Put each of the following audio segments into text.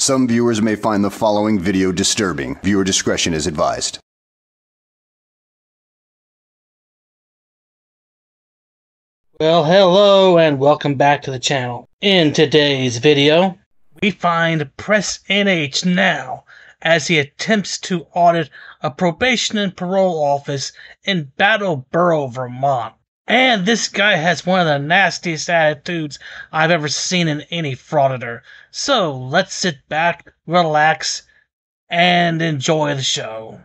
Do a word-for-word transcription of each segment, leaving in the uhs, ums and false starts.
Some viewers may find the following video disturbing. Viewer discretion is advised. Well, hello and welcome back to the channel. In today's video, we find Press N H Now as he attempts to audit a probation and parole office in Brattleboro, Vermont. And this guy has one of the nastiest attitudes I've ever seen in any frauditor. So let's sit back, relax, and enjoy the show.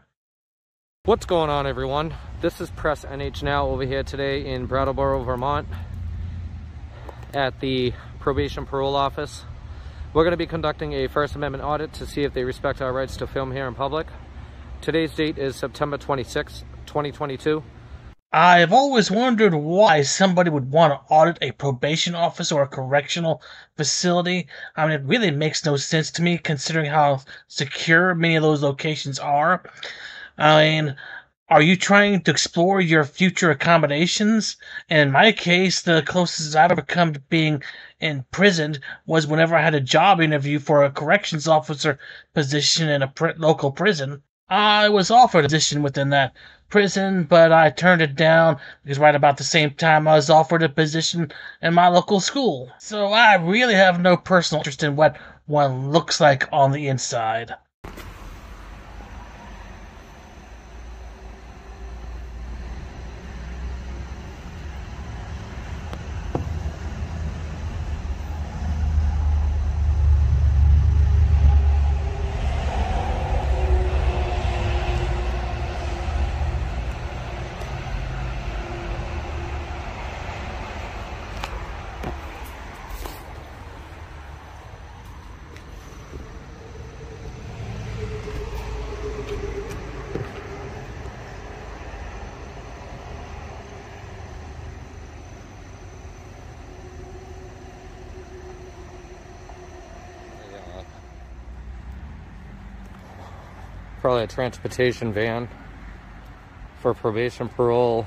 What's going on, everyone? This is Press N H Now over here today in Brattleboro, Vermont at the probation parole office. We're going to be conducting a First Amendment audit to see if they respect our rights to film here in public. Today's date is September twenty-sixth, twenty twenty-two. I've always wondered why somebody would want to audit a probation office or a correctional facility. I mean, it really makes no sense to me considering how secure many of those locations are. I mean, are you trying to explore your future accommodations? And in my case, the closest I've ever come to being imprisoned was whenever I had a job interview for a corrections officer position in a local prison. I was offered a position within that prison, but I turned it down because right about the same time I was offered a position in my local school. So I really have no personal interest in what one looks like on the inside. Probably a transportation van for probation parole.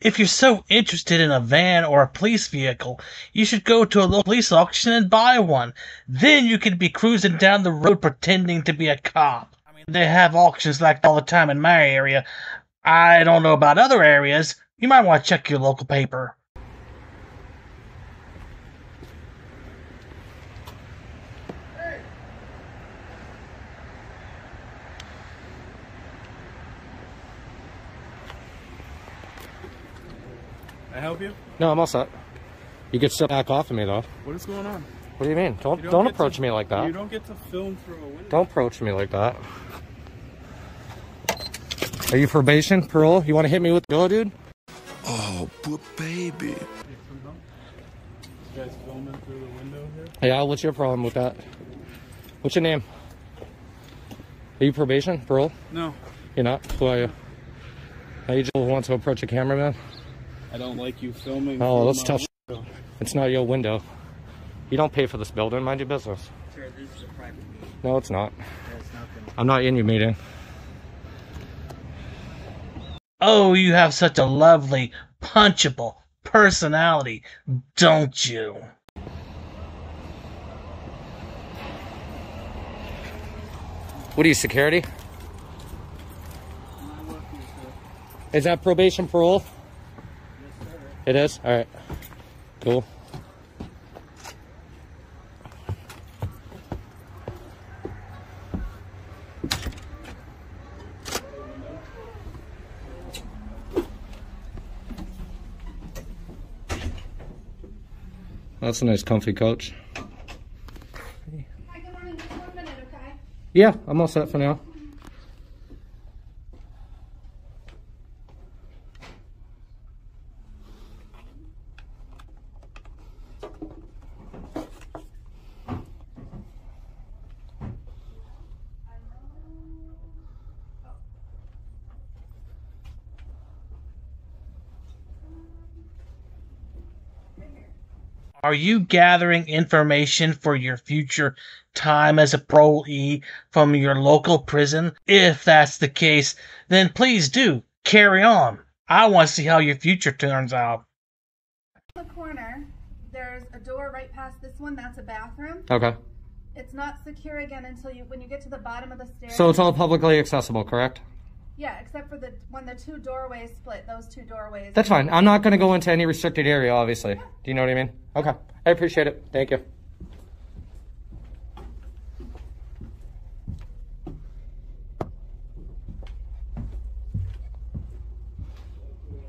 If you're so interested in a van or a police vehicle, you should go to a local police auction and buy one. Then you could be cruising down the road pretending to be a cop. I mean, they have auctions like all the time in my area. I don't know about other areas. You might want to check your local paper. I help you? No, I'm all set. You could step back off of me, though. What is going on? What do you mean? Don't you don't, don't approach to, me like that. You don't get to film through a window. Don't approach me like that. Are you probation, parole? You want to hit me with the go, dude? Oh, but baby. You guys filming through the window here? Yeah, what's your problem with that? What's your name? Are you probation, parole? No. You're not? Who are you? Now you just want to approach a cameraman? I don't like you filming. Oh, that's tough. Window. It's not your window. You don't pay for this building. Mind your business. Sir, this is a private meeting. No, it's not. Yeah, it's not gonna... I'm not in your meeting. Oh, you have such a lovely, punchable personality, don't you? What are you, security? I'm not working, sir. Is that probation parole? It is? All right. Cool. That's a nice comfy couch. Hey. I can run in just one minute, okay? Yeah, I'm all set for now. Are you gathering information for your future time as a parolee from your local prison? If that's the case, then please do carry on. I want to see how your future turns out. The corner, there's a door right past this one. That's a bathroom. Okay. It's not secure again until you when you get to the bottom of the stairs. So it's all publicly accessible, correct? Yeah, except for the when the two doorways split, those two doorways. That's fine. I'm not going to go into any restricted area, obviously. Yeah. Do you know what I mean? Okay. I appreciate it. Thank you.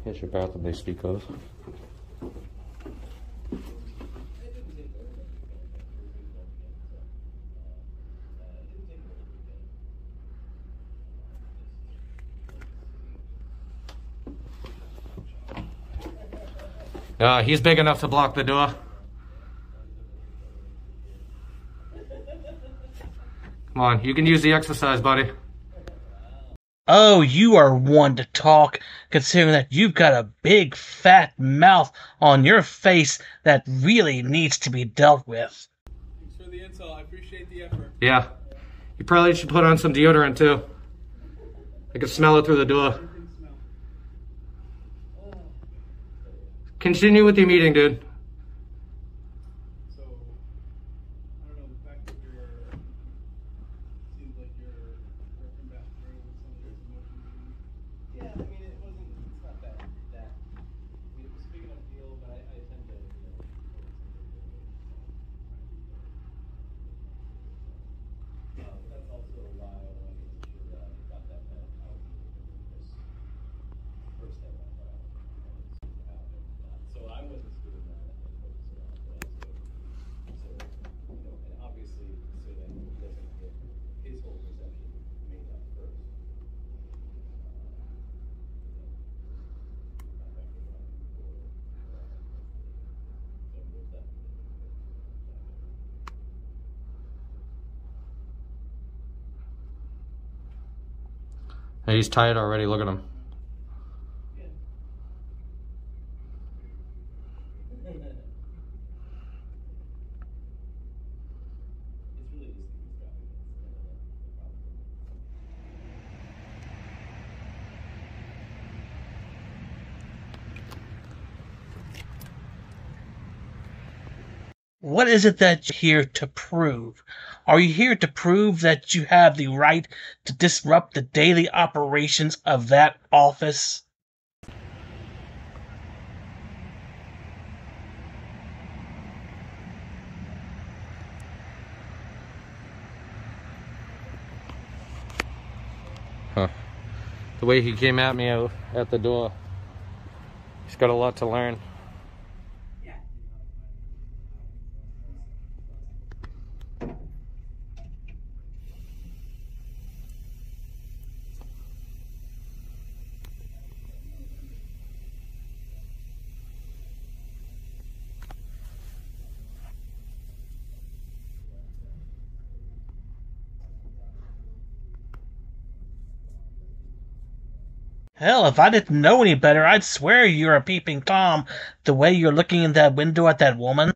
Here's your bathroom they speak of. Uh, he's big enough to block the door. Come on, you can use the exercise, buddy. Oh, you are one to talk, considering that you've got a big fat mouth on your face that really needs to be dealt with. Thanks for the insult. I appreciate the effort. Yeah. You probably should put on some deodorant, too. I can smell it through the door. Continue with your meeting, dude. So, I don't know, the fact that you're, it seems like you're working back through some of your emotions. Yeah, I mean, it wasn't, it's not that, that, I mean, it was a big enough deal, but I, I tend to, you know, so, um, that's also why I wanted to do that, I got that out of this first time I got out. So I wasn't doing that. So, you know, and obviously, so that he doesn't get his whole perception made up first. Hey, he's tired already. Look at him. What is it that you're here to prove? Are you here to prove that you have the right to disrupt the daily operations of that office? Huh. The way he came at me at the door, he's got a lot to learn. Hell, if I didn't know any better, I'd swear you're a peeping Tom the way you're looking in that window at that woman.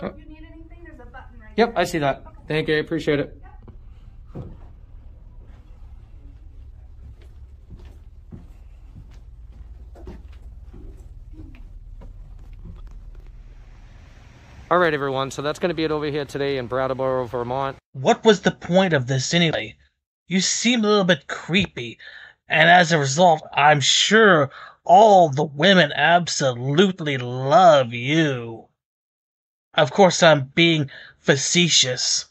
So if you need anything, there's a button right Yep, there. I see that. Okay. Thank you. I appreciate it. Yep. All right, everyone. So that's going to be it over here today in Brattleboro, Vermont. What was the point of this anyway? You seem a little bit creepy. And as a result, I'm sure all the women absolutely love you. Of course, I'm being facetious.